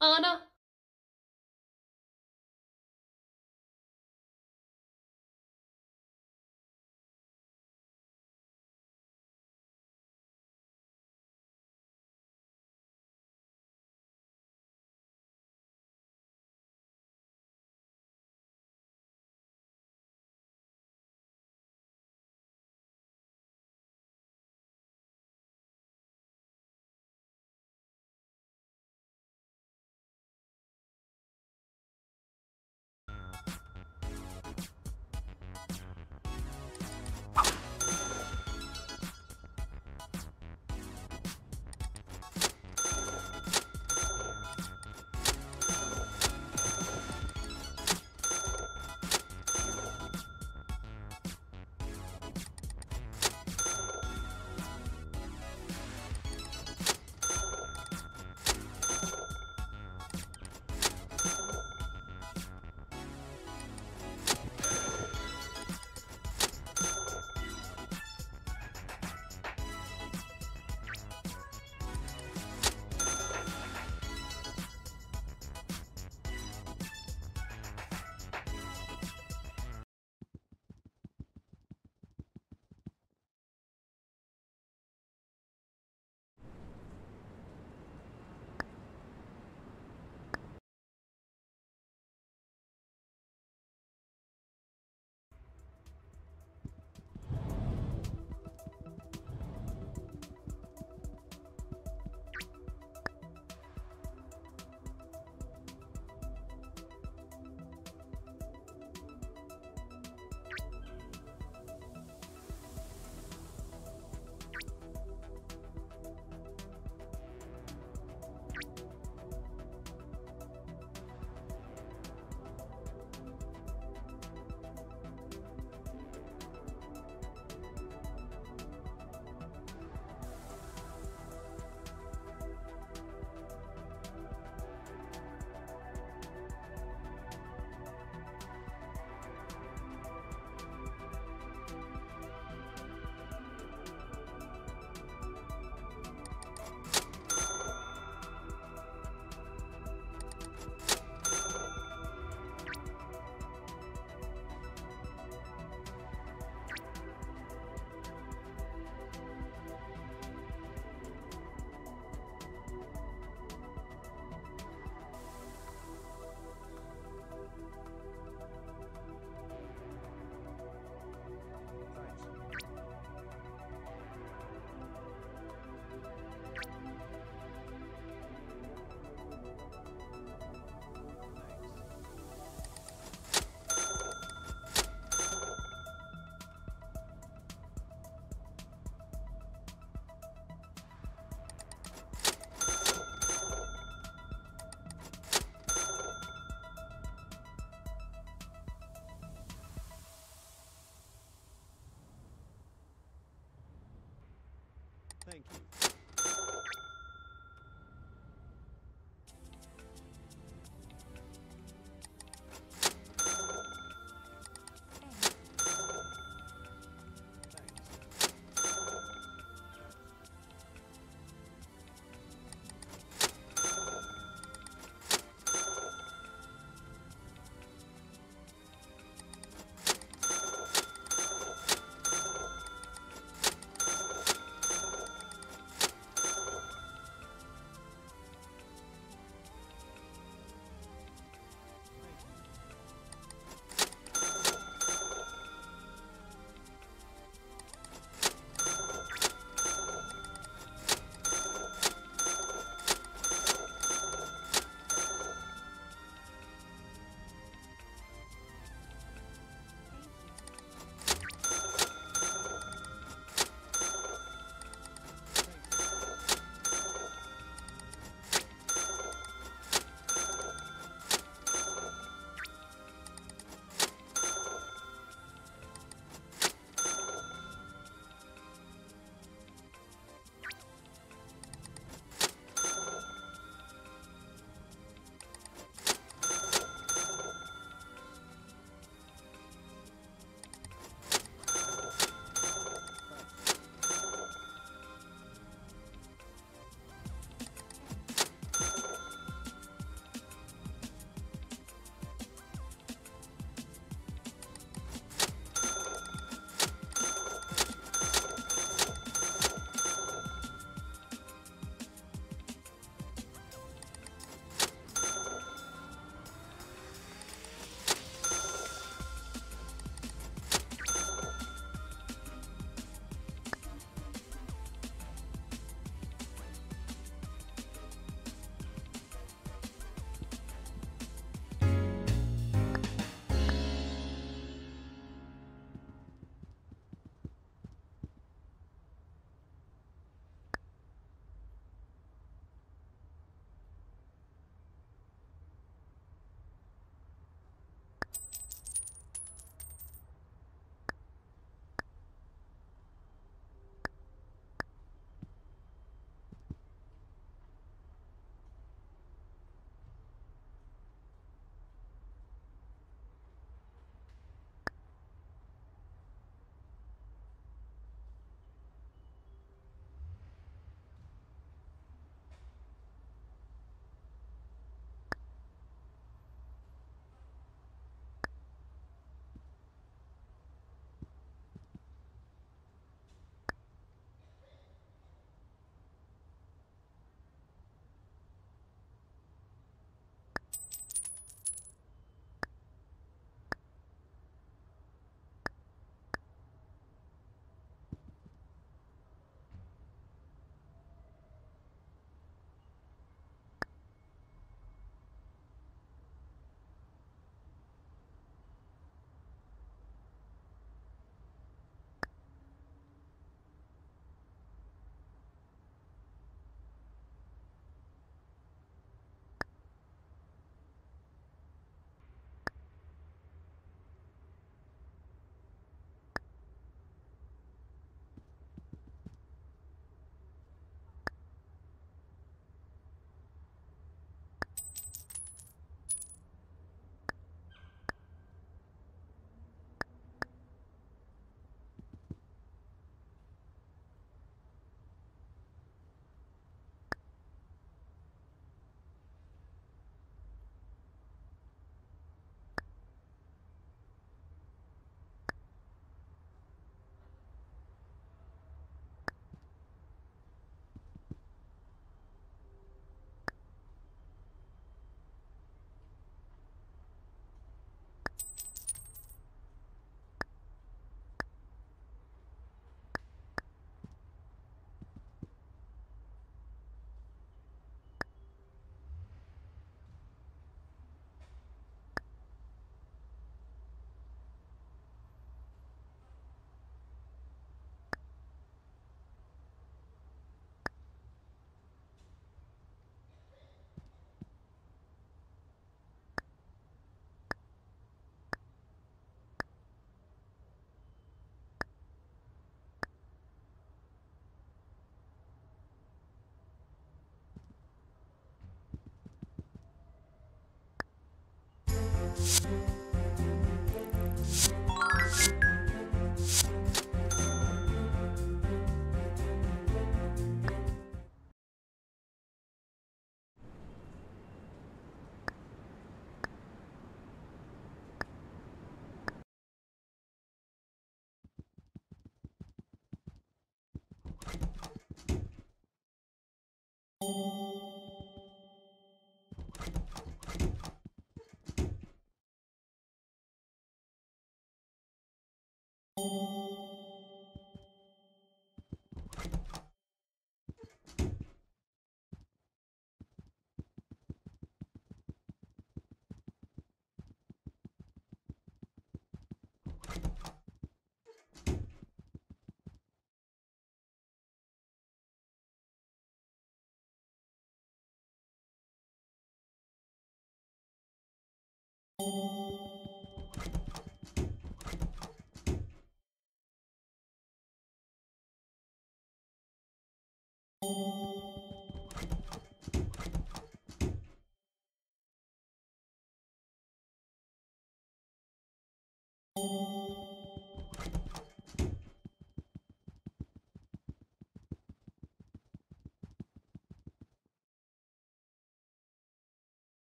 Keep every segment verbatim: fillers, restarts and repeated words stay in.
Anna.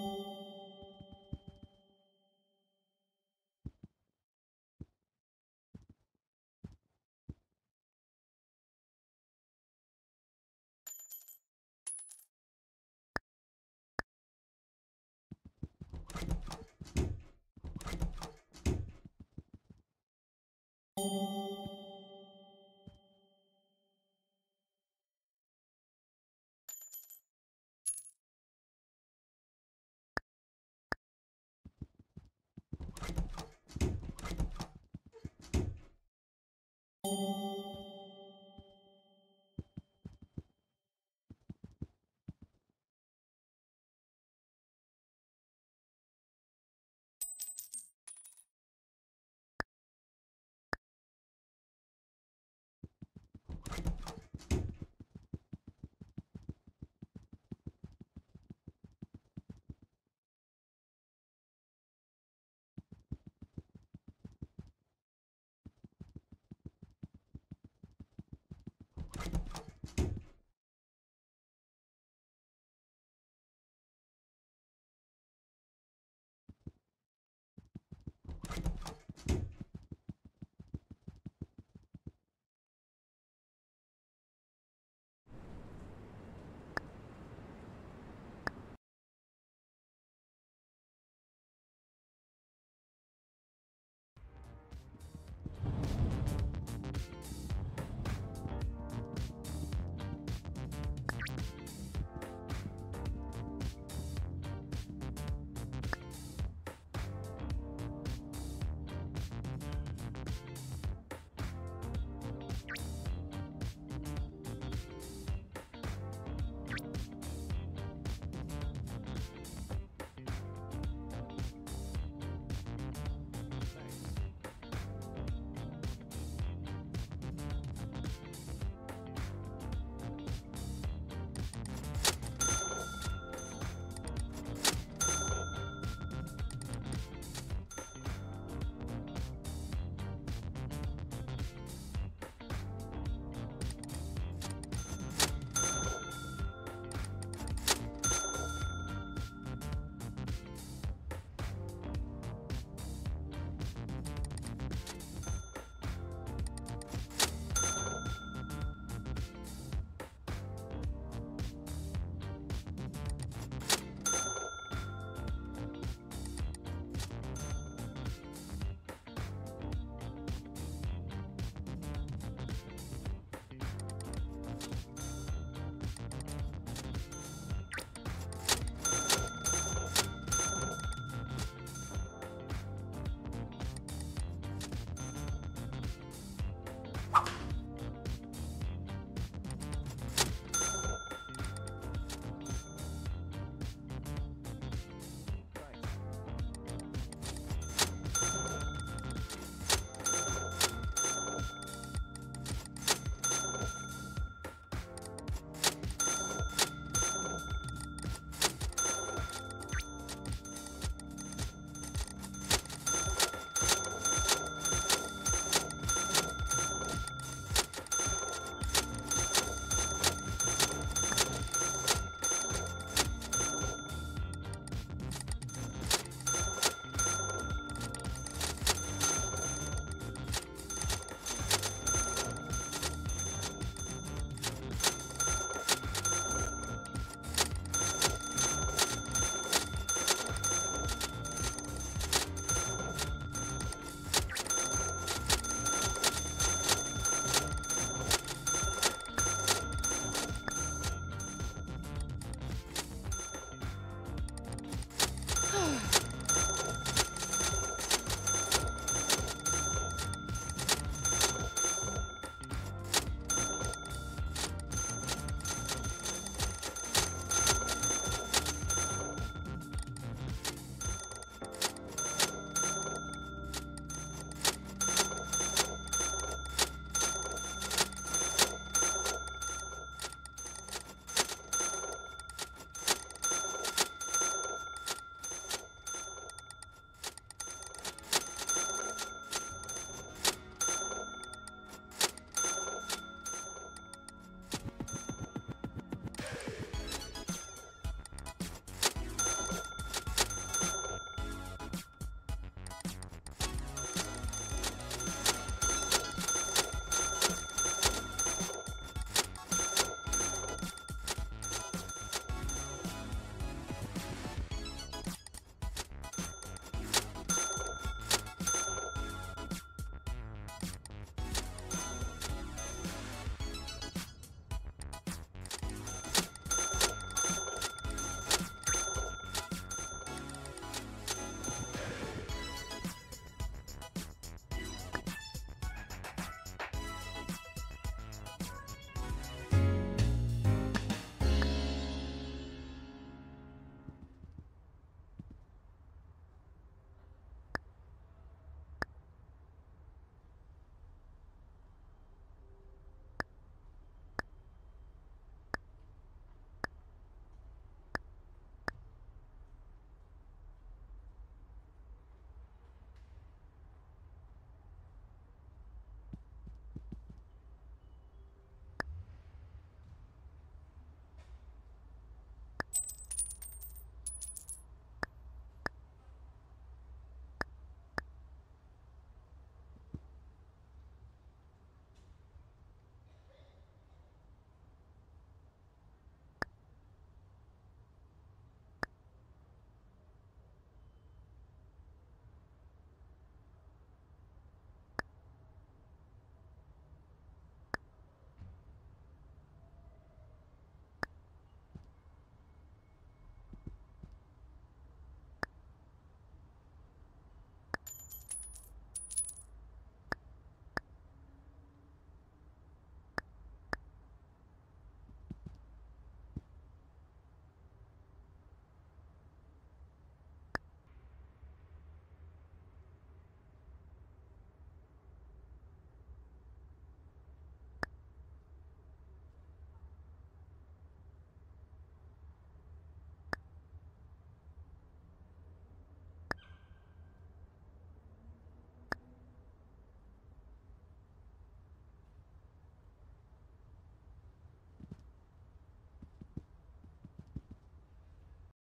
You